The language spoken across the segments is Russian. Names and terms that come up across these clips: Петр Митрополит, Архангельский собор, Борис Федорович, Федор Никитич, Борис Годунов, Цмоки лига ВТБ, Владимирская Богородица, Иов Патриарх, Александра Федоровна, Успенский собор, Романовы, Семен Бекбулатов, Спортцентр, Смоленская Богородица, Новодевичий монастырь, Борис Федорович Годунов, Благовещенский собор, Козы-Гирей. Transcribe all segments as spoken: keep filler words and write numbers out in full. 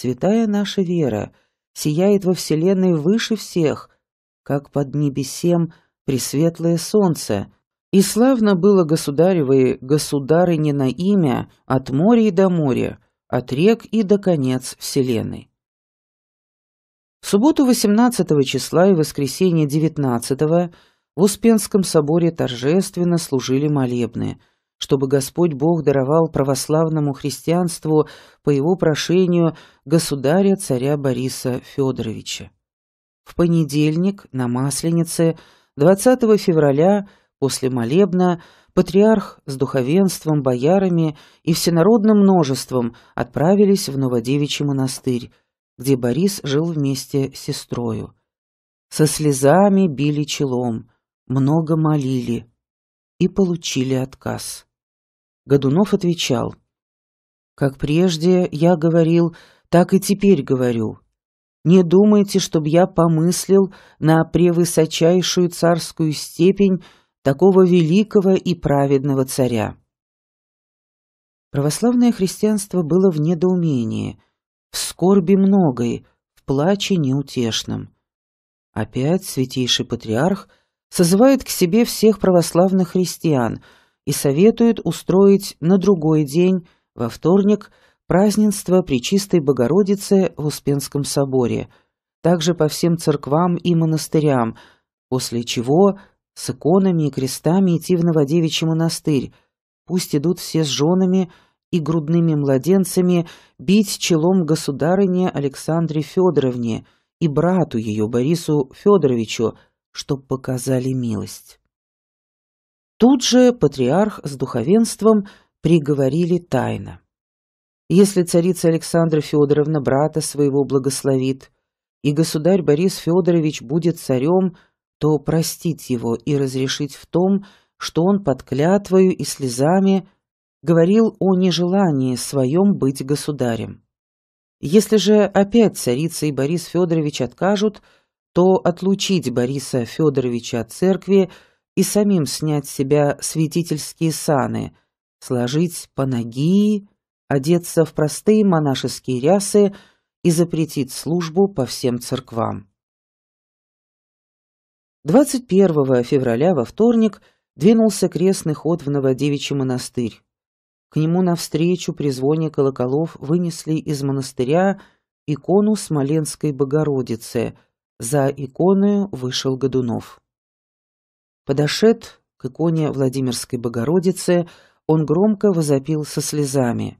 Святая наша вера сияет во вселенной выше всех, как под небесем пресветлое солнце. И славно было государево и государыне на имя от моря и до моря, от рек и до конец вселенной. В субботу восемнадцатого числа и воскресенье девятнадцатого в Успенском соборе торжественно служили молебны, чтобы Господь Бог даровал православному христианству по его прошению государя-царя Бориса Федоровича. В понедельник на Масленице двадцатого февраля после молебна патриарх с духовенством, боярами и всенародным множеством отправились в Новодевичий монастырь, где Борис жил вместе с сестрою. Со слезами били челом, много молили и получили отказ. Годунов отвечал: «Как прежде я говорил, так и теперь говорю. Не думайте, чтоб я помыслил на превысочайшую царскую степень такого великого и праведного царя». Православное христианство было в недоумении, в скорби многой, в плаче неутешном. Опять святейший патриарх созывает к себе всех православных христиан и советует устроить на другой день, во вторник, празднество Пречистой Богородицы в Успенском соборе, также по всем церквам и монастырям, после чего с иконами и крестами идти в Новодевичий монастырь, пусть идут все с женами и грудными младенцами бить челом государыне Александре Федоровне и брату ее Борису Федоровичу, чтоб показали милость. Тут же патриарх с духовенством приговорили тайно: если царица Александра Федоровна брата своего благословит, и государь Борис Федорович будет царем, то простить его и разрешить в том, что он под клятвою и слезами говорил о нежелании своем быть государем. Если же опять царица и Борис Федорович откажут, то отлучить Бориса Федоровича от церкви и самим снять с себя святительские саны, сложить панагии, одеться в простые монашеские рясы и запретить службу по всем церквам. двадцать первого февраля во вторник двинулся крестный ход в Новодевичий монастырь. К нему навстречу при звоне колоколов вынесли из монастыря икону Смоленской Богородицы. За иконою вышел Годунов. Подошед к иконе Владимирской Богородицы, он громко возопил со слезами: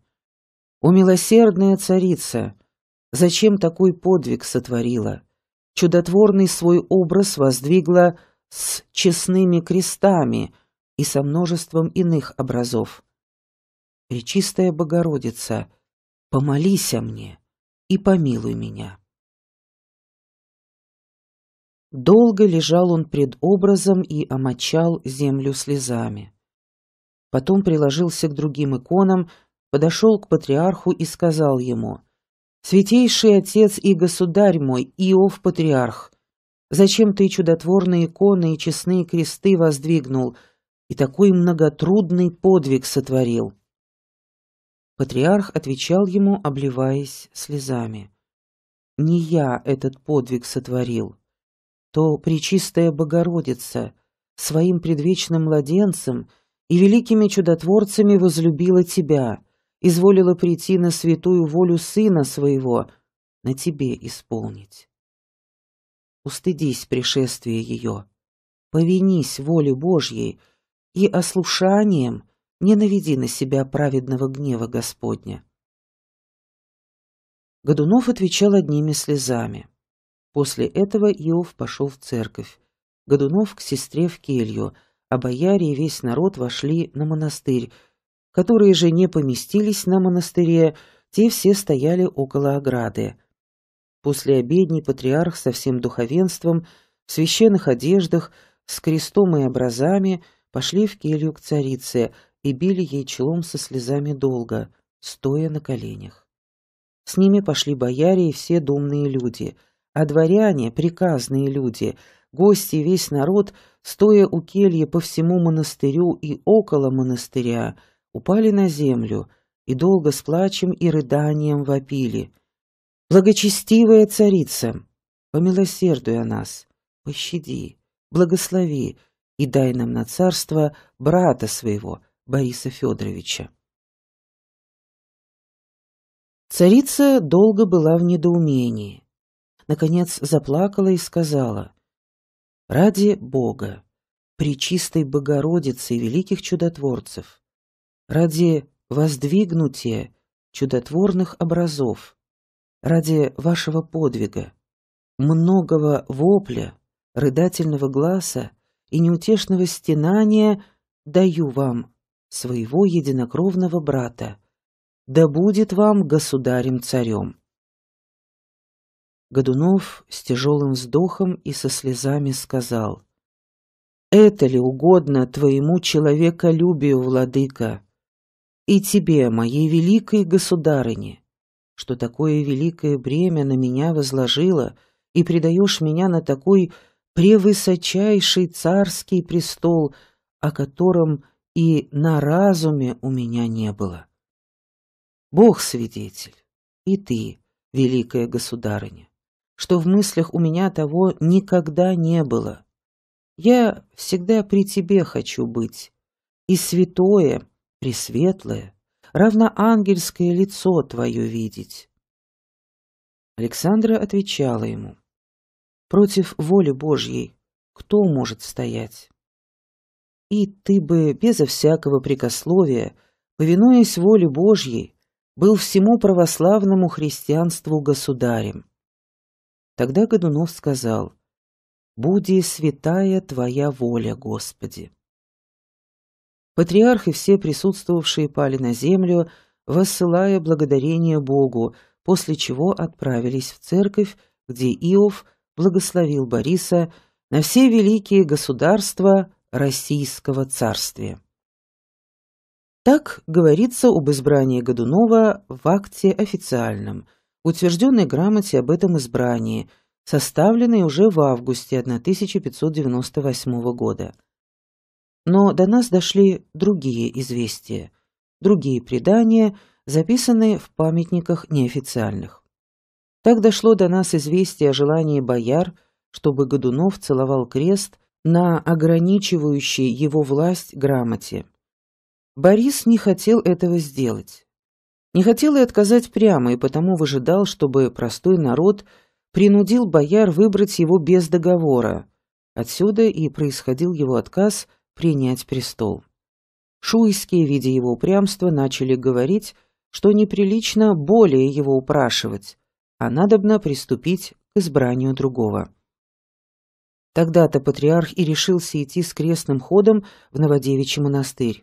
«О милосердная царица! Зачем такой подвиг сотворила? Чудотворный свой образ воздвигла с честными крестами и со множеством иных образов. Пречистая Богородица, помолись о мне и помилуй меня». Долго лежал он пред образом и омочал землю слезами. Потом приложился к другим иконам, подошел к патриарху и сказал ему: «Святейший отец и государь мой, Иов Патриарх, зачем ты чудотворные иконы и честные кресты воздвигнул и такой многотрудный подвиг сотворил?» Патриарх отвечал ему, обливаясь слезами: «Не я этот подвиг сотворил, то Пречистая Богородица своим предвечным младенцем и великими чудотворцами возлюбила тебя, изволила прийти на святую волю Сына Своего, на тебе исполнить. Устыдись пришествия ее, повинись воле Божьей и ослушанием не наведи на себя праведного гнева Господня». Годунов отвечал одними слезами. После этого Иов пошел в церковь, Годунов к сестре в келью, а бояре и весь народ вошли на монастырь. Которые же не поместились на монастыре, те все стояли около ограды. После обедни патриарх со всем духовенством, в священных одеждах, с крестом и образами пошли в келью к царице, и били ей челом со слезами долго, стоя на коленях. С ними пошли бояре и все думные люди, а дворяне, приказные люди, гости и весь народ, стоя у кельи по всему монастырю и около монастыря, упали на землю и долго с плачем и рыданием вопили: Благочестивая царица, помилосердуй о нас, пощади, благослови и дай нам на царство брата своего, Бориса Федоровича. Царица долго была в недоумении. Наконец заплакала и сказала: «Ради Бога, пречистой Богородицы и великих чудотворцев, ради воздвигнутия чудотворных образов, ради вашего подвига, многого вопля, рыдательного гласа и неутешного стенания даю вам своего единокровного брата, да будет вам государем-царем». Годунов с тяжелым вздохом и со слезами сказал: «Это ли угодно твоему человеколюбию, владыка, и тебе, моей великой государыне, что такое великое бремя на меня возложило и предаешь меня на такой превысочайший царский престол, о котором и на разуме у меня не было? Бог свидетель, и ты, великая государыня, что в мыслях у меня того никогда не было. Я всегда при тебе хочу быть, и святое, пресветлое, равноангельское лицо твое видеть». Александра отвечала ему: «Против воли Божьей кто может стоять? И ты бы безо всякого прикословия, повинуясь воле Божьей, был всему православному христианству государем». Тогда Годунов сказал: «Буди святая твоя воля, Господи». Патриарх и все присутствовавшие пали на землю, воссылая благодарение Богу, после чего отправились в церковь, где Иов благословил Бориса на все великие государства Российского царствия. Так говорится об избрании Годунова в акте официальном, утвержденной грамоте об этом избрании, составленной уже в августе тысяча пятьсот девяносто восьмого года. Но до нас дошли другие известия, другие предания, записанные в памятниках неофициальных. Так дошло до нас известие о желании бояр, чтобы Годунов целовал крест на ограничивающей его власть грамоте. Борис не хотел этого сделать. Не хотел и отказать прямо, и потому выжидал, чтобы простой народ принудил бояр выбрать его без договора. Отсюда и происходил его отказ принять престол. Шуйские, видя его упрямство, начали говорить, что неприлично более его упрашивать, а надобно приступить к избранию другого. Тогда-то патриарх и решился идти с крестным ходом в Новодевичий монастырь.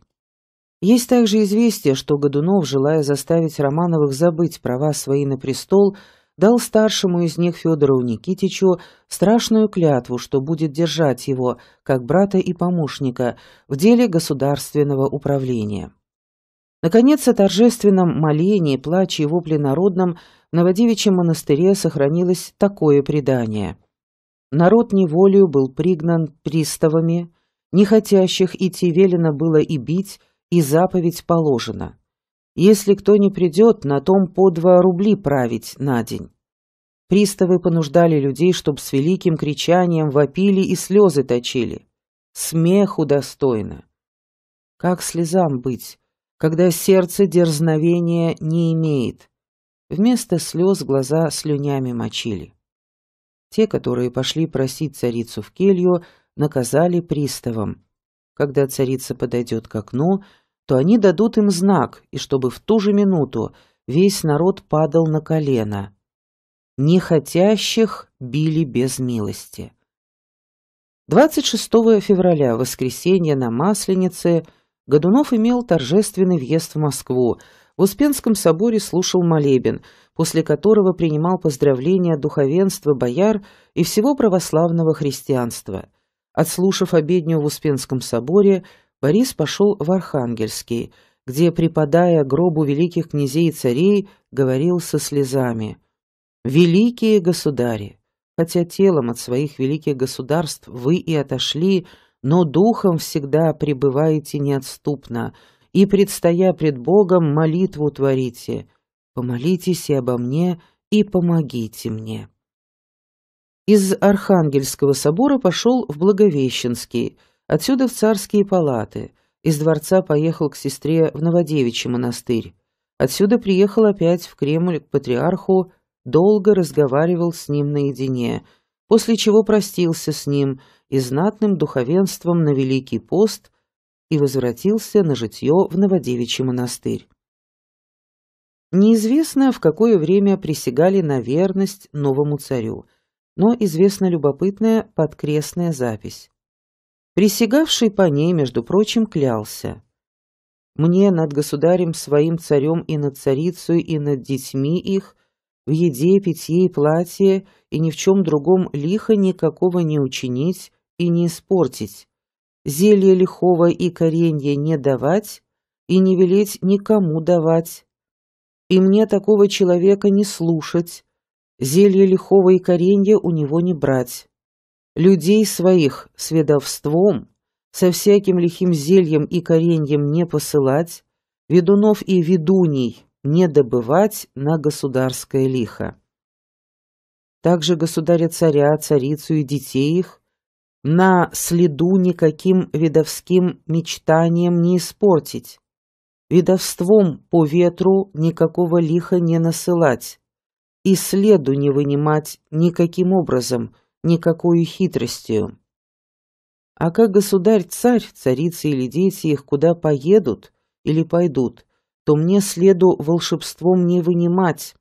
Есть также известие, что Годунов, желая заставить Романовых забыть права свои на престол, дал старшему из них Федору Никитичу страшную клятву, что будет держать его, как брата и помощника, в деле государственного управления. Наконец, о торжественном молении, плаче и вопле народном в Новодевичьем монастыре сохранилось такое предание: «Народ неволею был пригнан приставами, не хотящих идти велено было и бить, и заповедь положена: если кто не придет, на том по два рубли править на день. Приставы понуждали людей, чтоб с великим кричанием вопили и слезы точили. Смеху достойно. Как слезам быть, когда сердце дерзновения не имеет? Вместо слез глаза слюнями мочили». Те, которые пошли просить царицу в келью, наказали приставам. Когда царица подойдет к окну, то они дадут им знак, и чтобы в ту же минуту весь народ падал на колено. Нехотящих били без милости. двадцать шестого февраля, в воскресенье на Масленице, Годунов имел торжественный въезд в Москву. В Успенском соборе слушал молебен, после которого принимал поздравления от духовенства, бояр и всего православного христианства. Отслушав обедню в Успенском соборе, Борис пошел в Архангельский, где, припадая гробу великих князей и царей, говорил со слезами: «Великие государи, хотя телом от своих великих государств вы и отошли, но духом всегда пребываете неотступно, и, предстоя пред Богом, молитву творите. Помолитесь и обо мне и помогите мне». Из Архангельского собора пошел в Благовещенский, отсюда в Царские палаты, из дворца поехал к сестре в Новодевичий монастырь, отсюда приехал опять в Кремль к патриарху, долго разговаривал с ним наедине, после чего простился с ним и знатным духовенством на Великий пост и возвратился на житье в Новодевичий монастырь. Неизвестно, в какое время присягали на верность новому царю, но известна любопытная подкрестная запись. Присягавший по ней, между прочим, клялся: «Мне над государем своим царем и над царицей и над детьми их в еде, питье и платье и ни в чем другом лиха никакого не учинить и не испортить, зелья лихого и коренья не давать и не велеть никому давать, и мне такого человека не слушать, зелье лихого и коренья у него не брать. Людей своих с ведовством, со всяким лихим зельем и кореньем не посылать, ведунов и ведуней не добывать на государское лихо. Также государя-царя, царицу и детей их на следу никаким ведовским мечтанием не испортить, ведовством по ветру никакого лиха не насылать, и следу не вынимать никаким образом, никакой хитростью. А как государь-царь, царицы или дети их куда поедут или пойдут, то мне следу волшебством не вынимать.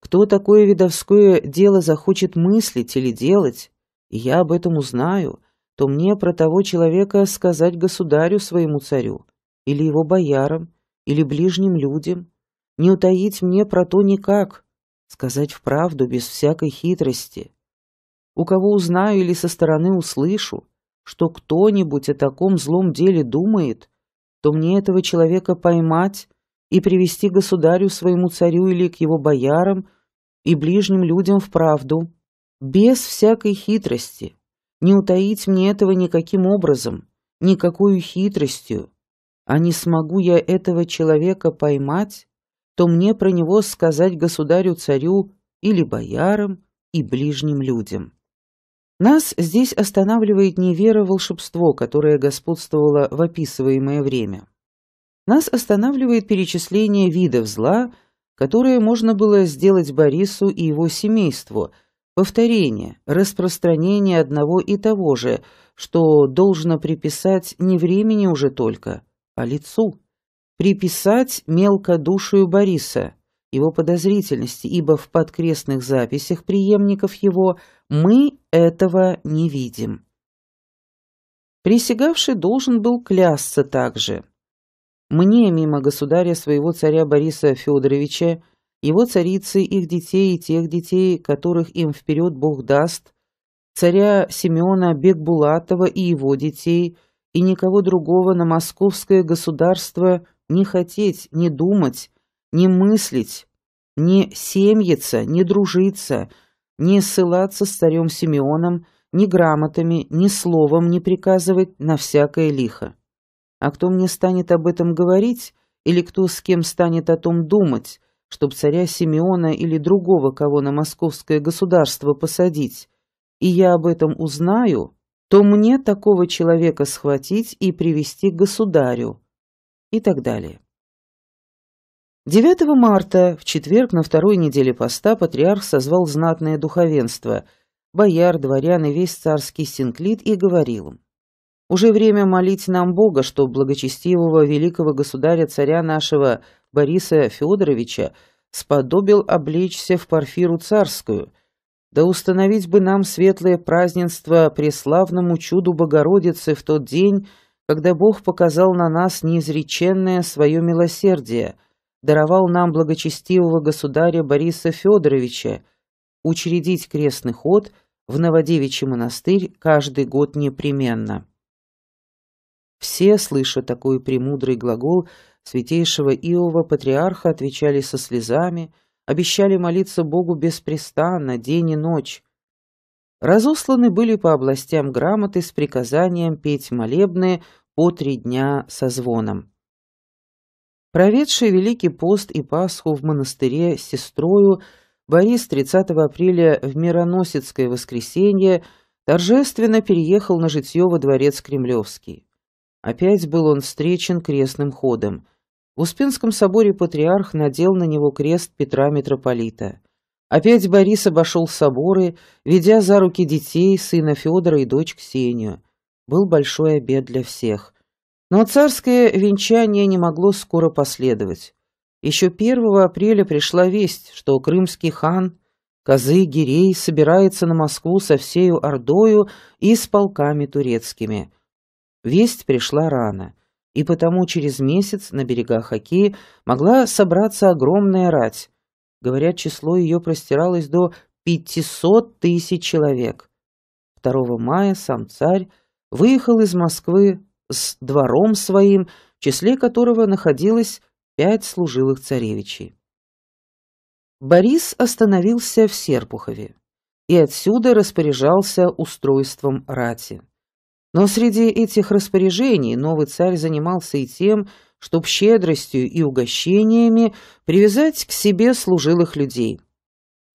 Кто такое ведовское дело захочет мыслить или делать, и я об этом узнаю, то мне про того человека сказать государю своему царю, или его боярам, или ближним людям. Не утаить мне про то никак, сказать вправду без всякой хитрости. У кого узнаю или со стороны услышу, что кто-нибудь о таком злом деле думает, то мне этого человека поймать и привести государю своему царю или к его боярам и ближним людям вправду, без всякой хитрости, не утаить мне этого никаким образом, никакой хитростью, а не смогу я этого человека поймать, то мне про него сказать государю-царю или боярам и ближним людям». Нас здесь останавливает не вера в волшебство, которое господствовало в описываемое время. Нас останавливает перечисление видов зла, которое можно было сделать Борису и его семейству, повторение, распространение одного и того же, что должно приписать не времени уже только, а лицу. Приписать мелкодушию Бориса, его подозрительности, ибо в подкрестных записях преемников его мы этого не видим. Присягавший должен был клясться также: «Мне, мимо государя своего царя Бориса Федоровича, его царицы, их детей и тех детей, которых им вперед Бог даст, царя Семена Бекбулатова и его детей, и никого другого на московское государство не хотеть, не думать, не мыслить, не семьиться, не дружиться, не ссылаться с царем Симеоном, ни грамотами, ни словом не приказывать на всякое лихо. А кто мне станет об этом говорить, или кто с кем станет о том думать, чтоб царя Симеона или другого кого на московское государство посадить, и я об этом узнаю, то мне такого человека схватить и привести к государю», и так далее. девятого марта, в четверг на второй неделе поста, патриарх созвал знатное духовенство, бояр, дворян и весь царский синклит, и говорил им: «Уже время молить нам Бога, чтоб благочестивого великого государя-царя нашего Бориса Федоровича сподобил облечься в парфиру царскую, да установить бы нам светлое празднество преславному чуду Богородицы в тот день, когда Бог показал на нас неизреченное свое милосердие, даровал нам благочестивого государя Бориса Федоровича, учредить крестный ход в Новодевичий монастырь каждый год непременно». Все, слыша такой премудрый глагол святейшего Иова Патриарха, отвечали со слезами, обещали молиться Богу беспрестанно, день и ночь. Разосланы были по областям грамоты с приказанием петь молебны по три дня со звоном. проведший Великий пост и Пасху в монастыре с сестрою, Борис тридцатого апреля в Мироносецкое воскресенье торжественно переехал на житье во дворец Кремлевский. Опять был он встречен крестным ходом. В Успенском соборе патриарх надел на него крест Петра Митрополита. Опять Борис обошел соборы, ведя за руки детей, сына Федора и дочь Ксению. Был большой обед для всех. Но царское венчание не могло скоро последовать. Еще первого апреля пришла весть, что крымский хан Козы-Гирей собирается на Москву со всею ордою и с полками турецкими. Весть пришла рано, и потому через месяц на берегах Оки могла собраться огромная рать. Говорят, число ее простиралось до пятисот тысяч человек. второго мая сам царь выехал из Москвы с двором своим, в числе которого находилось пять служилых царевичей. Борис остановился в Серпухове и отсюда распоряжался устройством рати. Но среди этих распоряжений новый царь занимался и тем, чтобы щедростью и угощениями привязать к себе служилых людей.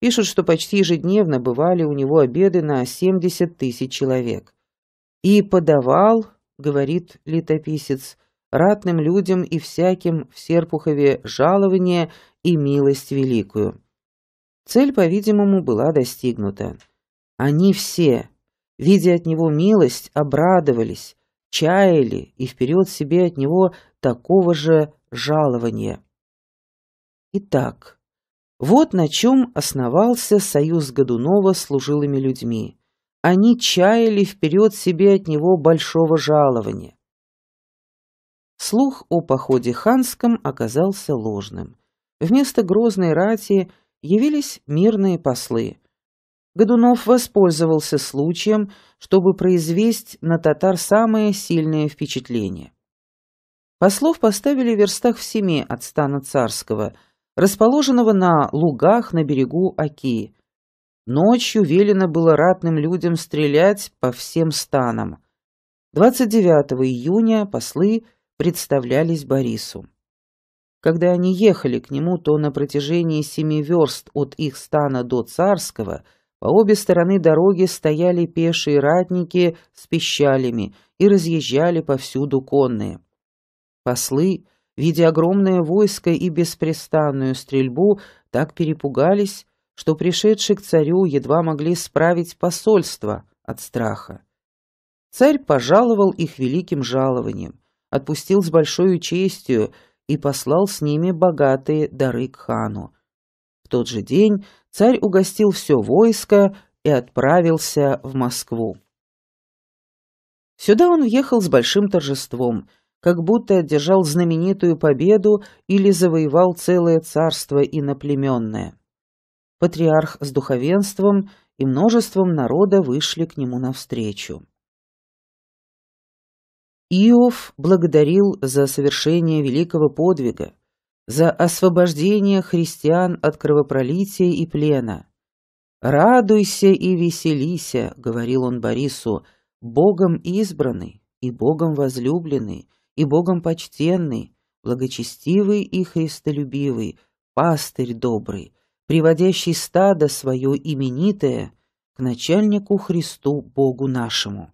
Пишут, что почти ежедневно бывали у него обеды на семьдесят тысяч человек. «И подавал, — говорит летописец, — ратным людям и всяким в Серпухове жалование и милость великую». Цель, по-видимому, была достигнута. Они все, видя от него милость, обрадовались, чаяли и вперед себе от него такого же жалования. Итак, вот на чем основался союз Годунова с служилыми людьми. Они чаяли вперед себе от него большого жалования. Слух о походе ханском оказался ложным. Вместо грозной рати явились мирные послы. Годунов воспользовался случаем, чтобы произвести на татар самое сильное впечатление. Послов поставили в верстах в семи от стана царского, расположенного на лугах на берегу Оки. Ночью велено было ратным людям стрелять по всем станам. двадцать девятого июня послы представлялись Борису. Когда они ехали к нему, то на протяжении семи верст от их стана до царского по обе стороны дороги стояли пешие ратники с пищалями и разъезжали повсюду конные. Послы, видя огромное войско и беспрестанную стрельбу, так перепугались, что пришедшие к царю едва могли справить посольство от страха. Царь пожаловал их великим жалованием, отпустил с большой честью и послал с ними богатые дары к хану. В тот же день царь угостил все войско и отправился в Москву. Сюда он въехал с большим торжеством, как будто одержал знаменитую победу или завоевал целое царство иноплеменное. Патриарх с духовенством и множеством народа вышли к нему навстречу. Иов благодарил за совершение великого подвига, за освобождение христиан от кровопролития и плена. «Радуйся и веселися», — говорил он Борису, — «Богом избранный, и Богом возлюбленный, и Богом почтенный, благочестивый и христолюбивый, пастырь добрый, приводящий стадо свое именитое к начальнику Христу Богу нашему».